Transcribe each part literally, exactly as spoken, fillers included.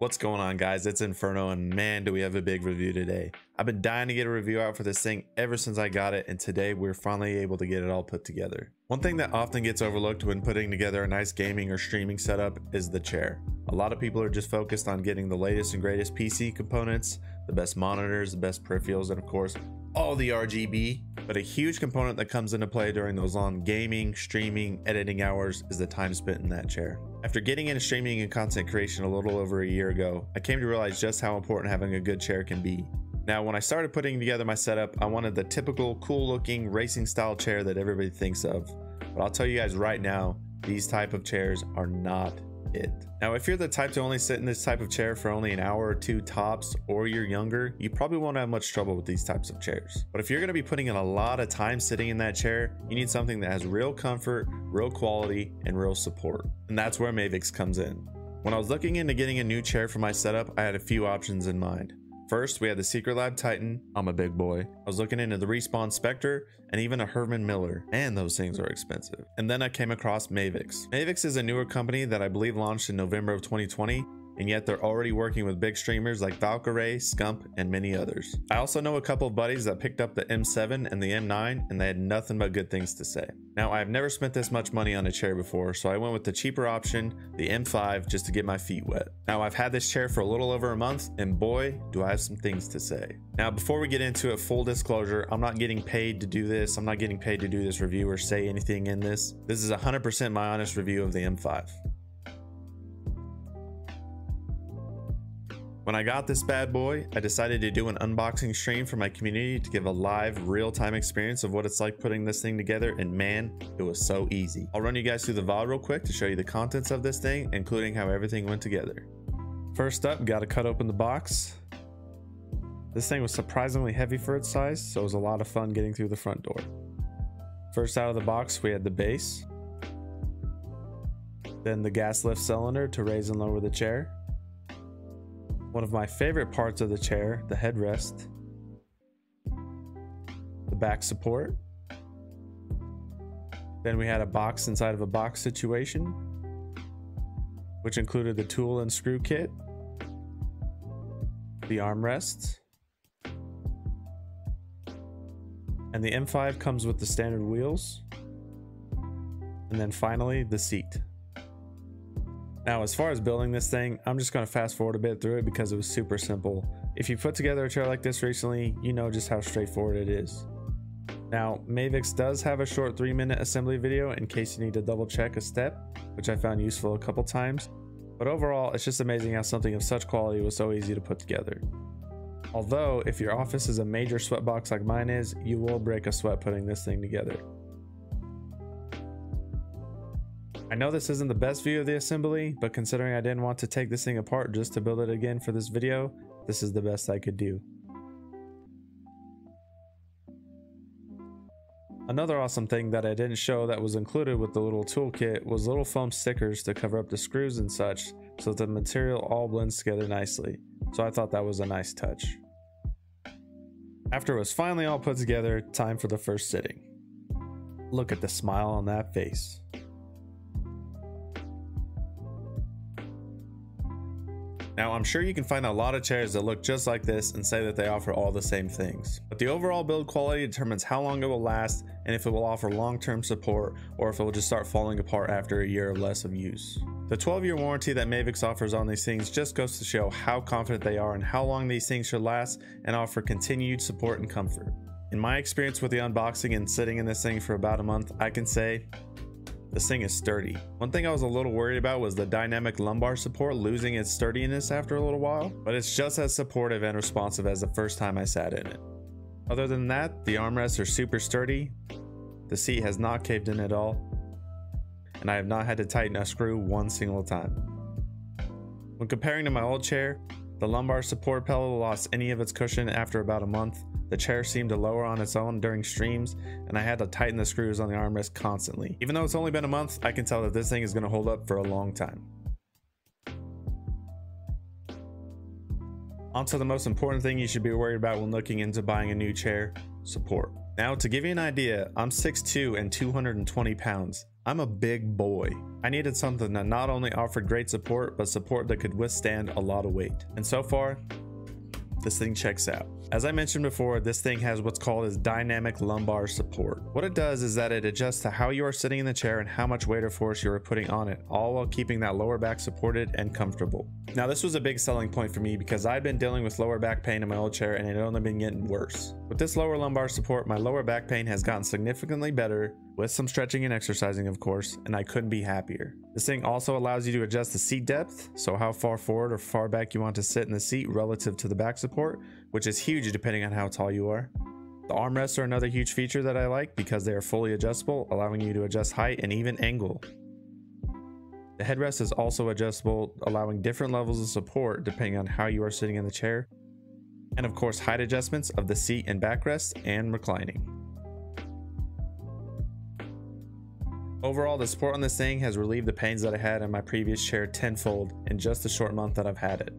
What's going on, guys? It's Inferno, and man, do we have a big review today. I've been dying to get a review out for this thing ever since I got it, and today we're finally able to get it all put together. One thing that often gets overlooked when putting together a nice gaming or streaming setup is the chair. A lot of people are just focused on getting the latest and greatest P C components, the best monitors, the best peripherals, and of course, all the R G B. But a huge component that comes into play during those long gaming, streaming, editing hours is the time spent in that chair. After getting into streaming and content creation a little over a year ago, I came to realize just how important having a good chair can be. Now, when I started putting together my setup, I wanted the typical cool-looking racing style chair that everybody thinks of. But I'll tell you guys right now, these type of chairs are not it. Now, if you're the type to only sit in this type of chair for only an hour or two tops, or you're younger, you probably won't have much trouble with these types of chairs. But if you're going to be putting in a lot of time sitting in that chair, you need something that has real comfort, real quality, and real support. And that's where Mavix comes in. When I was looking into getting a new chair for my setup, I had a few options in mind. First, we had the Secret Lab Titan. I'm a big boy. I was looking into the Respawn Spectre and even a Herman Miller, and those things are expensive. And then I came across Mavix. Mavix is a newer company that I believe launched in November of twenty twenty, and yet they're already working with big streamers like Valkyrae, Skump, and many others. I also know a couple of buddies that picked up the M seven and the M nine, and they had nothing but good things to say. Now, I've never spent this much money on a chair before, so I went with the cheaper option, the M five, just to get my feet wet. Now, I've had this chair for a little over a month, and boy, do I have some things to say. Now, before we get into it, full disclosure, I'm not getting paid to do this. I'm not getting paid to do this review or say anything in this. This is one hundred percent my honest review of the M five. When I got this bad boy, I decided to do an unboxing stream for my community to give a live, real-time experience of what it's like putting this thing together, and man, it was so easy. I'll run you guys through the V O D real quick to show you the contents of this thing, including how everything went together. First up, gotta cut open the box. This thing was surprisingly heavy for its size, so it was a lot of fun getting through the front door. First out of the box, we had the base. Then the gas lift cylinder to raise and lower the chair. One of my favorite parts of the chair, the headrest, the back support. Then we had a box inside of a box situation, which included the tool and screw kit, the armrests, and the M five comes with the standard wheels, and then finally the seat. Now, as far as building this thing, I'm just going to fast forward a bit through it because it was super simple. If you put together a chair like this recently, you know just how straightforward it is. Now, Mavix does have a short three minute assembly video in case you need to double check a step, which I found useful a couple times. But overall, it's just amazing how something of such quality was so easy to put together. Although, if your office is a major sweatbox like mine is, you will break a sweat putting this thing together. I know this isn't the best view of the assembly, but considering I didn't want to take this thing apart just to build it again for this video, this is the best I could do. Another awesome thing that I didn't show that was included with the little toolkit was little foam stickers to cover up the screws and such, so that the material all blends together nicely. So I thought that was a nice touch. After it was finally all put together, time for the first sitting. Look at the smile on that face. Now, I'm sure you can find a lot of chairs that look just like this and say that they offer all the same things. But the overall build quality determines how long it will last and if it will offer long-term support or if it will just start falling apart after a year or less of use. The twelve year warranty that Mavix offers on these things just goes to show how confident they are in how long these things should last and offer continued support and comfort. In my experience with the unboxing and sitting in this thing for about a month, I can say, this thing is sturdy. One thing I was a little worried about was the dynamic lumbar support losing its sturdiness after a little while, but it's just as supportive and responsive as the first time I sat in it. Other than that, the armrests are super sturdy, the seat has not caved in at all, and I have not had to tighten a screw one single time. When comparing to my old chair, the lumbar support pillow lost any of its cushion after about a month. The chair seemed to lower on its own during streams, and I had to tighten the screws on the armrest constantly. Even though it's only been a month, I can tell that this thing is going to hold up for a long time. Onto the most important thing you should be worried about when looking into buying a new chair, support. Now, to give you an idea, I'm six two and two hundred twenty pounds. I'm a big boy. I needed something that not only offered great support, but support that could withstand a lot of weight. And so far, this thing checks out. As I mentioned before, this thing has what's called as dynamic lumbar support. What it does is that it adjusts to how you are sitting in the chair and how much weight or force you are putting on it, all while keeping that lower back supported and comfortable. Now, this was a big selling point for me because I've been dealing with lower back pain in my old chair and it had only been getting worse. With this lower lumbar support, my lower back pain has gotten significantly better, with some stretching and exercising of course, and I couldn't be happier. This thing also allows you to adjust the seat depth, so how far forward or far back you want to sit in the seat relative to the back support, which is huge depending on how tall you are. The armrests are another huge feature that I like because they are fully adjustable, allowing you to adjust height and even angle. The headrest is also adjustable, allowing different levels of support depending on how you are sitting in the chair, and of course height adjustments of the seat and backrest and reclining. Overall, the support on this thing has relieved the pains that I had in my previous chair tenfold in just the short month that I've had it.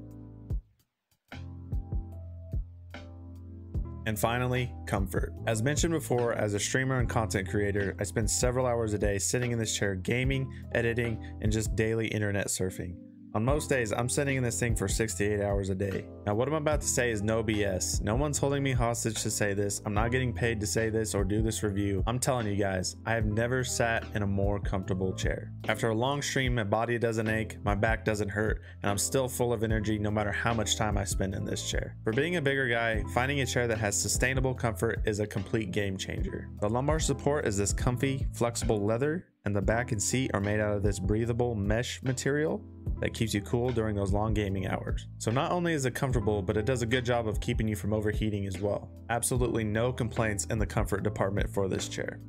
And finally, comfort. As mentioned before, as a streamer and content creator, I spend several hours a day sitting in this chair gaming, editing, and just daily internet surfing. On most days, I'm sitting in this thing for six to eight hours a day. Now, what I'm about to say is no B S. No one's holding me hostage to say this. I'm not getting paid to say this or do this review. I'm telling you guys, I have never sat in a more comfortable chair. After a long stream, my body doesn't ache, my back doesn't hurt, and I'm still full of energy no matter how much time I spend in this chair. For being a bigger guy, finding a chair that has sustainable comfort is a complete game changer. The lumbar support is this comfy, flexible leather, and the back and seat are made out of this breathable mesh material that keeps you cool during those long gaming hours. So not only is it comfortable, but it does a good job of keeping you from overheating as well. Absolutely no complaints in the comfort department for this chair.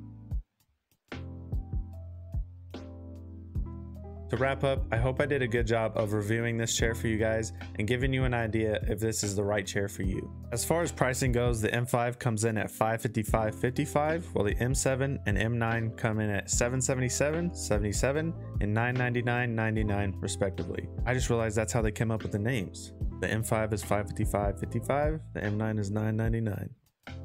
To wrap up, I hope I did a good job of reviewing this chair for you guys and giving you an idea if this is the right chair for you. As far as pricing goes, the M five comes in at five fifty-five fifty-five, while the M seven and M nine come in at seven seventy-seven seventy-seven and nine ninety-nine ninety-nine respectively. I just realized that's how they came up with the names. The M five is five fifty-five fifty-five, the M nine is nine ninety-nine.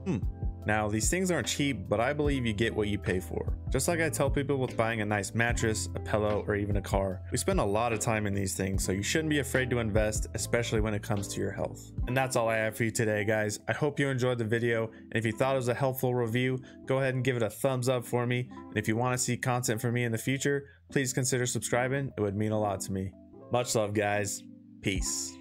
Hmm. Now, these things aren't cheap, but I believe you get what you pay for. Just like I tell people with buying a nice mattress, a pillow, or even a car, we spend a lot of time in these things, so you shouldn't be afraid to invest, especially when it comes to your health. And that's all I have for you today, guys. I hope you enjoyed the video, and if you thought it was a helpful review, go ahead and give it a thumbs up for me. And if you want to see content from me in the future, please consider subscribing. It would mean a lot to me. Much love, guys. Peace.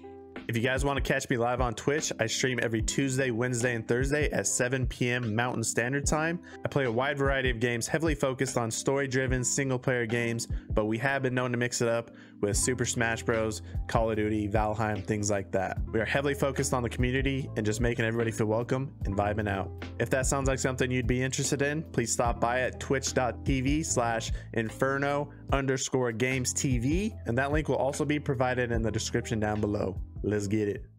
If you guys want to catch me live on Twitch, I stream every Tuesday, Wednesday, and Thursday at seven P M Mountain Standard Time. I play a wide variety of games, heavily focused on story-driven single-player games, but we have been known to mix it up with Super Smash Bros, Call of Duty, Valheim, things like that. We are heavily focused on the community and just making everybody feel welcome and vibing out. If that sounds like something you'd be interested in, please stop by at twitch.tv slash inferno underscore games TV, and that link will also be provided in the description down below. Let's get it.